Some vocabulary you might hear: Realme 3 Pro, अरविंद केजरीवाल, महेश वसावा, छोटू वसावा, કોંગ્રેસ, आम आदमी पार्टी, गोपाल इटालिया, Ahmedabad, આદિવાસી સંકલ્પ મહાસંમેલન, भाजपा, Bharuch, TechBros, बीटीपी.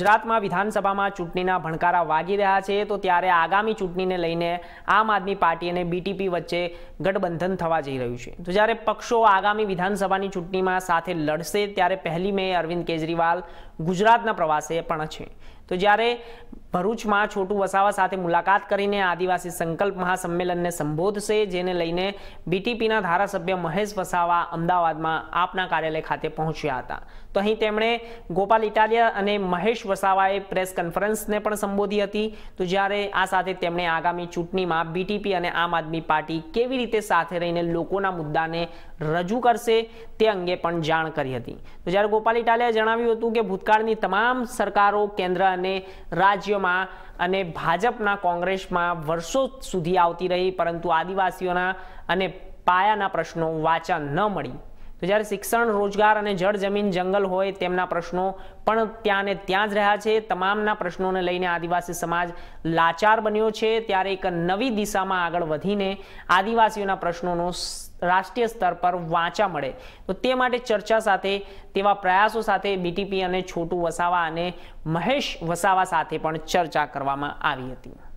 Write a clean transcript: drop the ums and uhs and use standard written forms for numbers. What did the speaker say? गुजरात में विधानसभा में चूंटनी भणकारा वागी रहा है तो त्यारे आगामी चूंटनी ने लईने आम आदमी पार्टी अने बीटीपी वच्चे गठबंधन थवा जई रह्युं छे। तो ज्यारे पक्षों आगामी विधानसभा की चूंटनी में साथे लड़शे त्यारे पहली में अरविंद केजरीवाल गुजरातना प्रवासे पण छे। तो ज्यारे भरूच में छोटू वसावा साथे मुलाकात करीने आदिवासी संकल्प महासंमेलन ने संबोधशे, जेने लईने बीटीपीना धारासभ्य महेश वसावा अमदावाद में आपना कार्यालय खाते पहोंच्या हता। तो अहीं तेमणे गोपाल इटालिया अने महेश वसावाए प्रेस कॉन्फ्रेंस ने पण संबोधी हती। तो ज्यारे आ साथे तेमणे आगामी चूंटणी में बीटीपी अने आम आदमी पार्टी केवी रीते साथे रहीने लोकोना मुद्दाने रजू करशे ते अंगे पण जाण करी हती। तो ज्यारे गोपाल इटालियाए जणाव्युं हतुं के भूतकाळनी तमाम सरकारो केन्द्र अने राज्य માં અને ભાજપના કોંગ્રેસમાં વર્ષો સુધી આવતી રહી, પરંતુ આદિવાસીઓના અને પાયાના પ્રશ્નો વાચા ન મળી। तो જ્યારે શિક્ષણ, રોજગાર અને જળ જમીન જંગલ હોય તેમના પ્રશ્નો પણ ત્યાં ને ત્યાં જ રહ્યા છે। તમામના પ્રશ્નોને લઈને આદિવાસી સમાજ લાચાર બન્યો છે, ત્યારે એક નવી દિશામાં આગળ વધીને આદિવાસીઓના પ્રશ્નોનો राष्ट्रीय स्तर पर वाचा मळे तो ते माटे चर्चा साथे तेवा प्रयासों साथे बीटीपी अने छोटू वसावा अने महेश वसावा साथे पण चर्चा करवामां आवी हती।